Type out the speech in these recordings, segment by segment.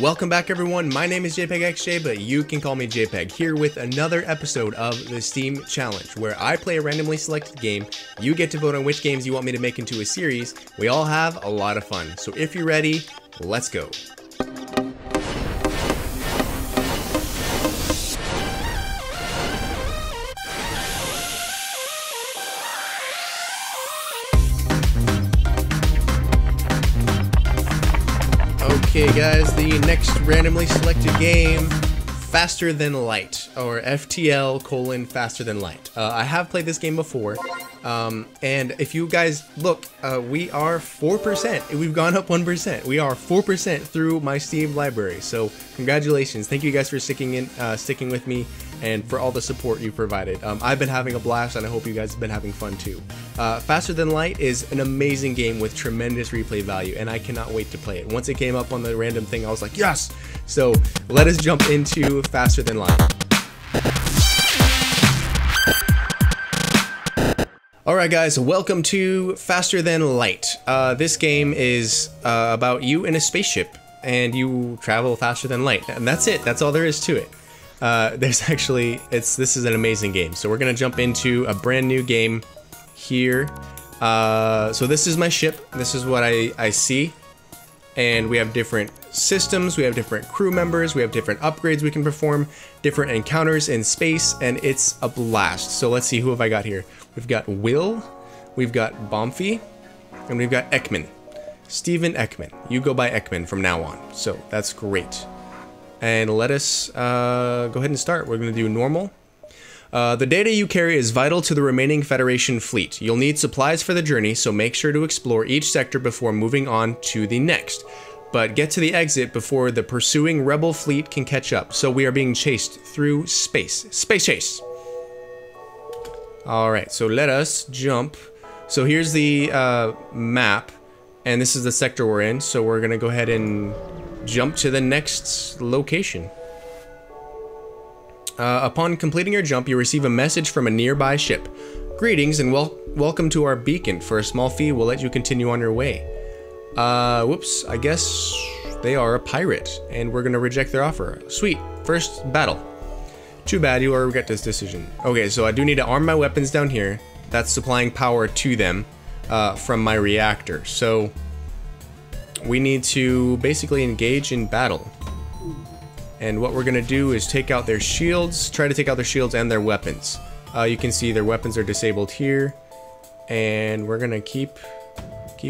Welcome back, everyone. My name is JPEGXJ, but you can call me JPEG, here with another episode of the Steam Challenge, where I play a randomly selected game. You get to vote on which games you want me to make into a series. We all have a lot of fun. So if you're ready, let's go. Okay guys, the next randomly selected game, Faster Than Light, or FTL: Faster Than Light. I have played this game before, and if you guys look, we are 4%. We've gone up 1%. We are 4% through my Steam library, so congratulations. Thank you guys for sticking with me and for all the support you provided. I've been having a blast, and I hope you guys have been having fun too. Faster Than Light is an amazing game with tremendous replay value, and I cannot wait to play it. Once it came up on the random thing, I was like, yes! So let us jump into Faster Than Light. Alright guys, welcome to Faster Than Light. This game is about you in a spaceship, and you travel faster than light. And that's it, that's all there is to it. This is an amazing game. So we're gonna jump into a brand new game here. So this is my ship, this is what I see. And we have different systems, we have different crew members, we have different upgrades we can perform, different encounters in space, and it's a blast. So let's see, who have I got here? We've got Will, we've got Bomfy, and we've got Ekman. Steven Ekman. You go by Ekman from now on, so that's great. And let us go ahead and start. We're going to do normal. The data you carry is vital to the remaining Federation fleet. You'll need supplies for the journey, so make sure to explore each sector before moving on to the next. But get to the exit before the pursuing rebel fleet can catch up. So we are being chased through space. Space chase! Alright, so let us jump. So here's the map, and this is the sector we're in, so we're gonna go ahead and jump to the next location. Upon completing your jump, you receive a message from a nearby ship. Greetings and welcome to our beacon. For a small fee, we'll let you continue on your way. Whoops, I guess they are a pirate, and we're gonna reject their offer. Sweet, first battle. Too bad, you will regret this decision. Okay, so I do need to arm my weapons down here. That's supplying power to them from my reactor. So we need to basically engage in battle. And what we're gonna do is take out their shields, try to take out their shields and their weapons. You can see their weapons are disabled here. And we're gonna keep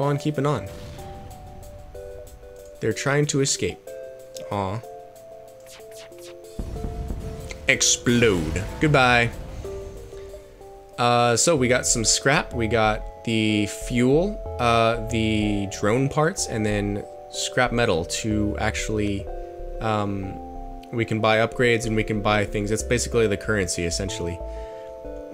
on keeping on. They're trying to escape. Aw. Explode. Goodbye. So we got some scrap, we got the fuel, the drone parts, and then scrap metal to actually, we can buy upgrades and we can buy things. That's basically the currency, essentially.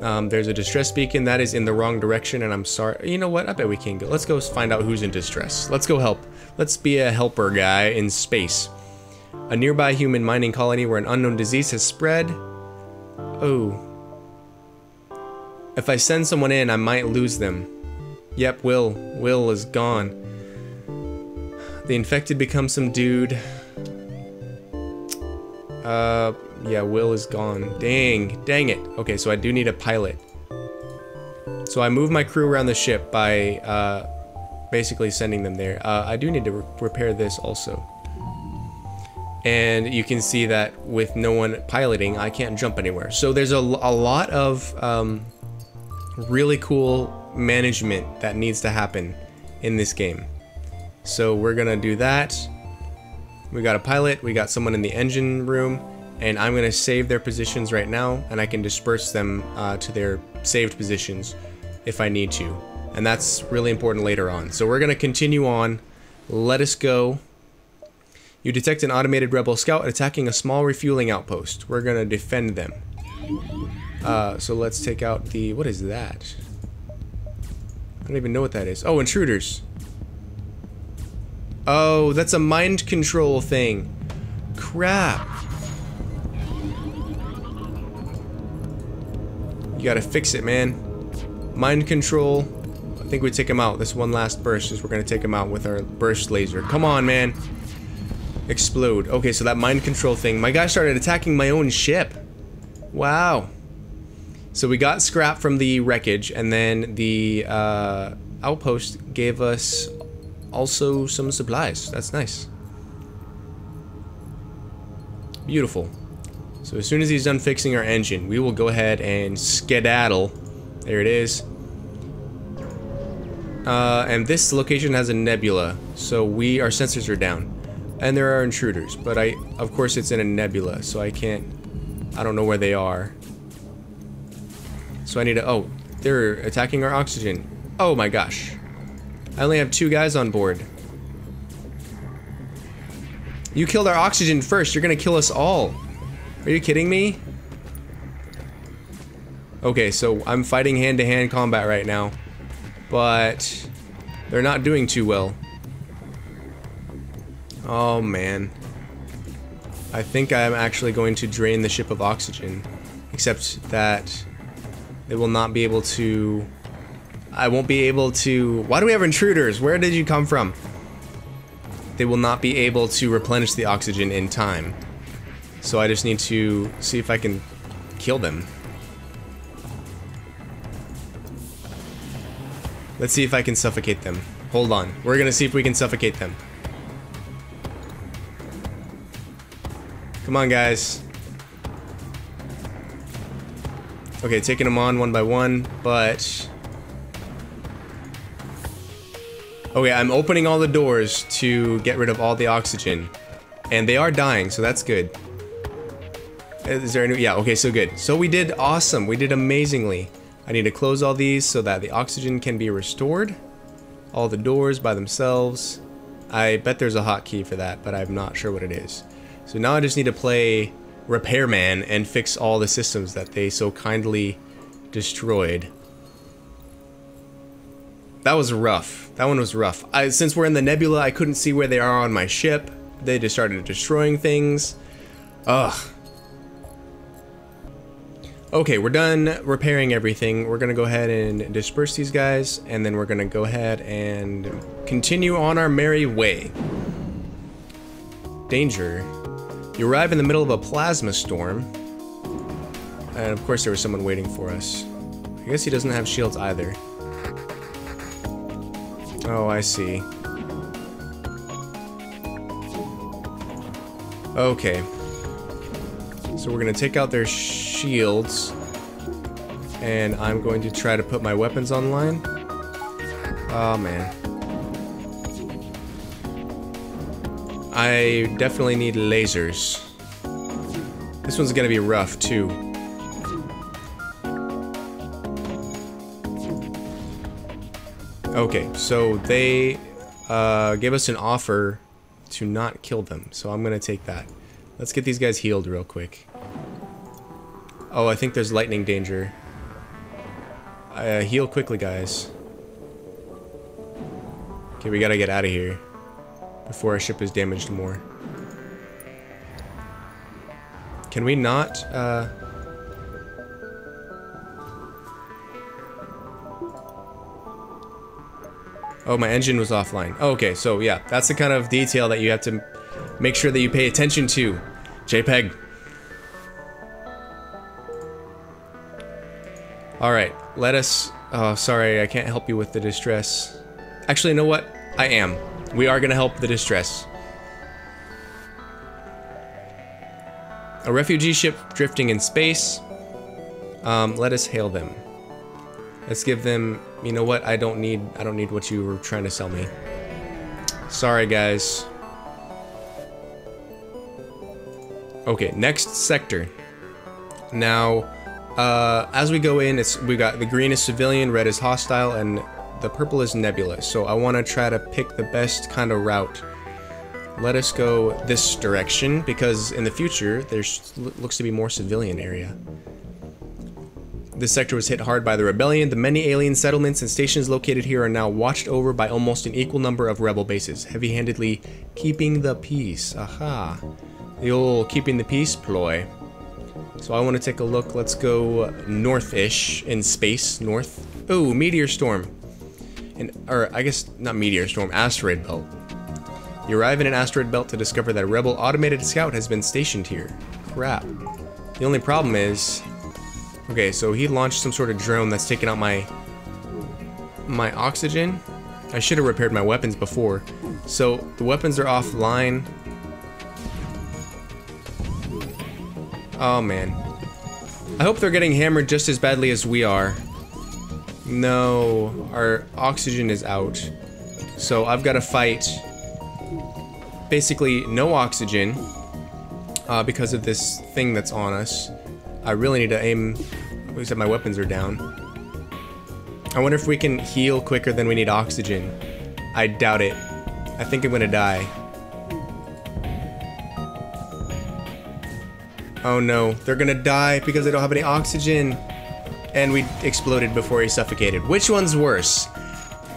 There's a distress beacon that is in the wrong direction, and I'm sorry. You know what? I bet we can go. Let's go find out who's in distress. Let's go help. Let's be a helper guy in space. A nearby human mining colony where an unknown disease has spread. Oh. If I send someone in, I might lose them. Yep, Will is gone. The infected becomes some dude. Yeah, Will is gone. Dang it. Okay, so I do need a pilot. So I move my crew around the ship by basically sending them there. I do need to repair this also. And you can see that with no one piloting, I can't jump anywhere. So there's a lot of really cool management that needs to happen in this game. So we're gonna do that. We got a pilot, we got someone in the engine room, and I'm gonna save their positions right now, and I can disperse them to their saved positions if I need to. And that's really important later on. So we're gonna continue on. Let us go. You detect an automated rebel scout attacking a small refueling outpost. We're gonna defend them. So let's take out the... What is that? I don't even know what that is. Oh, intruders. Oh, that's a mind control thing. Crap. You gotta fix it, man. Mind control. I think we take him out. This one last burst is we're gonna take him out with our burst laser. Come on, man. Explode. Okay, so that mind control thing. My guy started attacking my own ship. Wow. So we got scrap from the wreckage, and then the outpost gave us also some supplies. That's nice. Beautiful. So as soon as he's done fixing our engine, we will go ahead and skedaddle. There it is. And this location has a nebula, so our sensors are down. And there are intruders, but of course it's in a nebula, so I don't know where they are. So I need to, oh, they're attacking our oxygen. Oh my gosh. I only have 2 guys on board. You killed our oxygen first, you're gonna kill us all. Are you kidding me? Okay, so I'm fighting hand-to-hand combat right now, but they're not doing too well. Oh man. I think I'm actually going to drain the ship of oxygen, except that they will not be able to... I won't be able to... Why do we have intruders? Where did you come from? They will not be able to replenish the oxygen in time. So I just need to see if I can kill them. Let's see if I can suffocate them. Hold on. We're gonna see if we can suffocate them. Come on, guys. Okay, taking them on one by one, but... Okay, I'm opening all the doors to get rid of all the oxygen. And they are dying, so that's good. Is there any... Yeah, okay, so good. So we did awesome. We did amazingly. I need to close all these so that the oxygen can be restored. All the doors by themselves. I bet there's a hotkey for that, but I'm not sure what it is. So now I just need to play Repairman and fix all the systems that they so kindly destroyed. That was rough. That one was rough. Since we're in the nebula, I couldn't see where they are on my ship. They just started destroying things. Ugh. Okay, we're done repairing everything. We're gonna go ahead and disperse these guys, and then we're gonna go ahead and continue on our merry way. Danger. You arrive in the middle of a plasma storm. And of course there was someone waiting for us. I guess he doesn't have shields either. Oh, I see. Okay. So we're gonna take out their shields. And I'm going to try to put my weapons online. Oh man. I definitely need lasers. This one's gonna be rough, too. Okay, so they gave us an offer to not kill them, so I'm gonna take that. Let's get these guys healed real quick. Oh, I think there's lightning danger. Heal quickly, guys. Okay, we gotta get out of here before our ship is damaged more. Can we not, Oh, my engine was offline. Oh, okay, so yeah, that's the kind of detail that you have to make sure that you pay attention to. JPEG. Alright, let us... Oh, sorry, I can't help you with the distress. Actually, you know what? I am. We are gonna help the distress. A refugee ship drifting in space. Let us hail them. Let's give them, you know what, I don't need what you were trying to sell me. Sorry, guys. Okay, next sector. Now, as we go in, we got the green is civilian, red is hostile, and the purple is nebula, so I want to try to pick the best kind of route. Let us go this direction, because in the future, there looks to be more civilian area. This sector was hit hard by the rebellion. The many alien settlements and stations located here are now watched over by almost an equal number of rebel bases, heavy-handedly keeping the peace. Aha. The old keeping the peace ploy. So I want to take a look. Let's go north-ish in space, north. Ooh, meteor storm. Or I guess not meteor storm, asteroid belt. You arrive in an asteroid belt to discover that a rebel automated scout has been stationed here. Crap. The only problem is... okay, so he launched some sort of drone that's taken out my oxygen. I should have repaired my weapons before. So the weapons are offline. Oh man. I hope they're getting hammered just as badly as we are. No, our oxygen is out. So I've got to fight basically no oxygen because of this thing that's on us. I really need to aim, except my weapons are down. I wonder if we can heal quicker than we need oxygen. I doubt it. I think I'm gonna die. Oh no, they're gonna die because they don't have any oxygen. And we exploded before he suffocated. Which one's worse?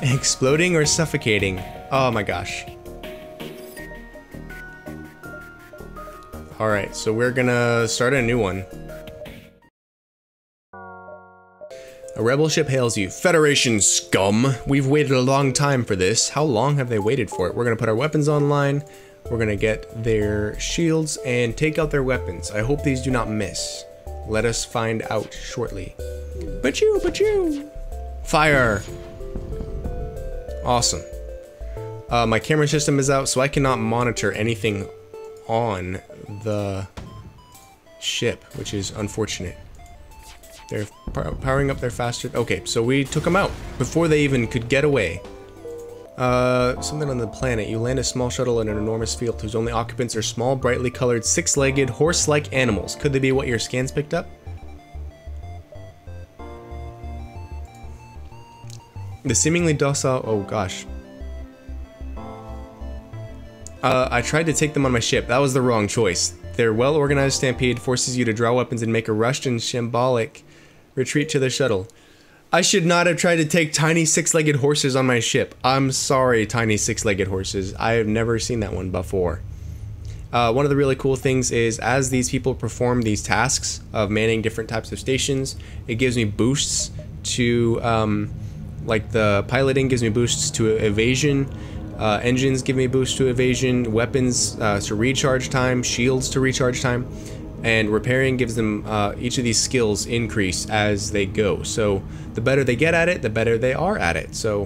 Exploding or suffocating? Oh my gosh. Alright, so we're gonna start a new one. A rebel ship hails you. Federation scum! We've waited a long time for this. How long have they waited for it? We're gonna put our weapons online. We're gonna get their shields and take out their weapons. I hope these do not miss. Let us find out shortly. But you! Fire! Awesome. My camera system is out, so I cannot monitor anything on the ship, which is unfortunate. They're powering up their faster. Okay, so we took them out before they even could get away. Something on the planet. You land a small shuttle in an enormous field whose only occupants are small, brightly colored, six-legged, horse-like animals. Could they be what your scans picked up? The seemingly docile... oh gosh. I tried to take them on my ship. That was the wrong choice. Their well-organized stampede forces you to draw weapons and make a rushed and shambolic retreat to the shuttle. I should not have tried to take tiny six-legged horses on my ship. I'm sorry, tiny six-legged horses. I have never seen that one before. One of the really cool things is as these people perform these tasks of manning different types of stations, it gives me boosts to, like the piloting gives me boosts to evasion. Engines give me a boost to evasion, weapons to recharge time, shields to recharge time, and repairing gives them each of these skills increase as they go. So the better they get at it, the better they are at it. So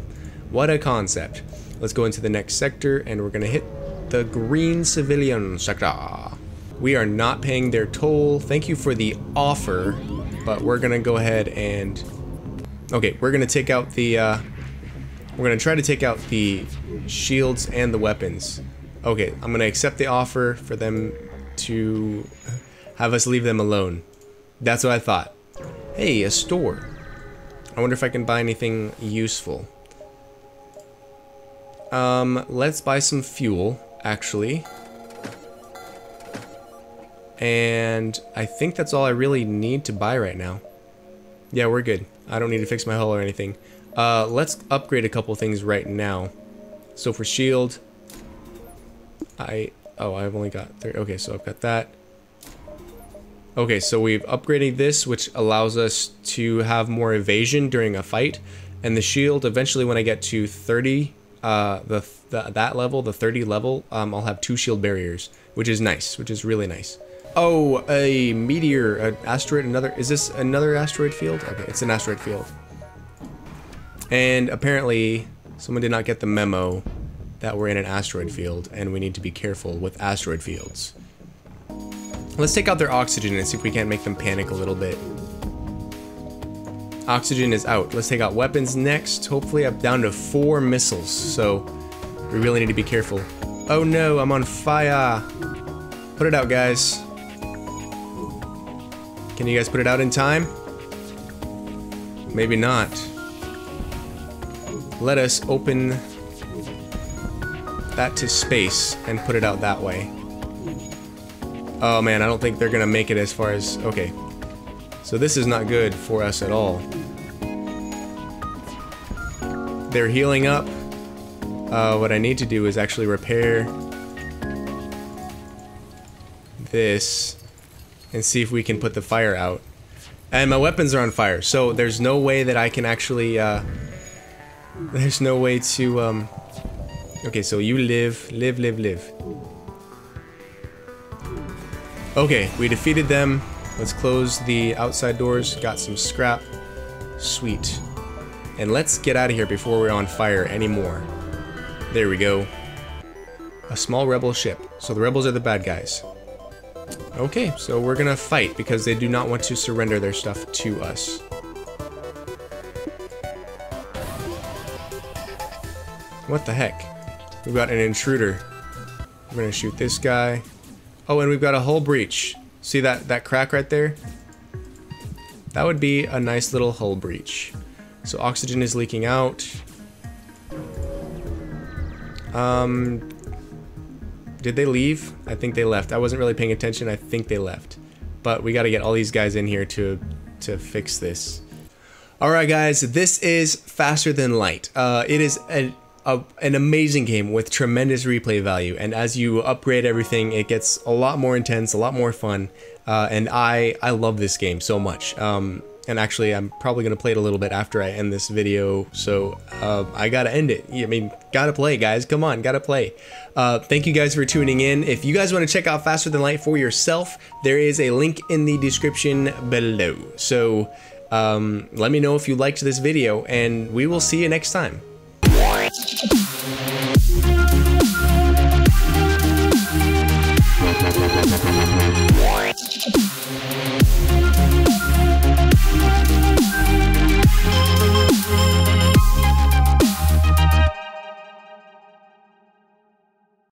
what a concept. Let's go into the next sector and we're gonna hit the green civilian sector. We are not paying their toll. Thank you for the offer, but we're gonna go ahead and... okay, we're gonna take out the... we're gonna try to take out the shields and the weapons. Okay, I'm gonna accept the offer for them to have us leave them alone. That's what I thought. Hey, a store. I wonder if I can buy anything useful. Let's buy some fuel, actually. And I think that's all I really need to buy right now. Yeah, we're good. I don't need to fix my hull or anything. Let's upgrade a couple things right now. So for shield, I've only got 3. Okay, so I've got that. Okay, so we've upgraded this, which allows us to have more evasion during a fight, and the shield. Eventually, when I get to 30, the 30 level, I'll have 2 shield barriers, which is nice, which is really nice. Oh, a meteor, an asteroid, another. Is this another asteroid field? Okay, it's an asteroid field. And apparently, someone did not get the memo that we're in an asteroid field, and we need to be careful with asteroid fields. Let's take out their oxygen and see if we can't make them panic a little bit. Oxygen is out. Let's take out weapons next. Hopefully, I'm down to 4 missiles, so we really need to be careful. Oh no, I'm on fire! Put it out, guys. Can you guys put it out in time? Maybe not. Let us open that to space and put it out that way. Oh man, I don't think they're gonna make it as far as... okay. So this is not good for us at all. They're healing up. What I need to do is actually repair this and see if we can put the fire out. And my weapons are on fire, so there's no way that I can actually... there's no way to Okay, so you live. Okay, we defeated them. Let's close the outside doors. Got some scrap. Sweet. And let's get out of here before we're on fire anymore. There we go. A small rebel ship. So the rebels are the bad guys. Okay, so we're gonna fight because they do not want to surrender their stuff to us. What the heck? We've got an intruder. I'm gonna shoot this guy. Oh, and we've got a hull breach. See that crack right there? That would be a nice little hull breach. So oxygen is leaking out. Did they leave? I think they left. I wasn't really paying attention. I think they left. But we got to get all these guys in here to fix this. All right, guys. This is Faster Than Light. It is an amazing game with tremendous replay value, and as you upgrade everything, it gets a lot more intense, a lot more fun, and I love this game so much. And actually, I'm probably gonna play it a little bit after I end this video, so I gotta end it. I mean, gotta play, guys. Come on, gotta play. Thank you guys for tuning in. If you guys want to check out Faster Than Light for yourself, there is a link in the description below. So let me know if you liked this video, and we will see you next time.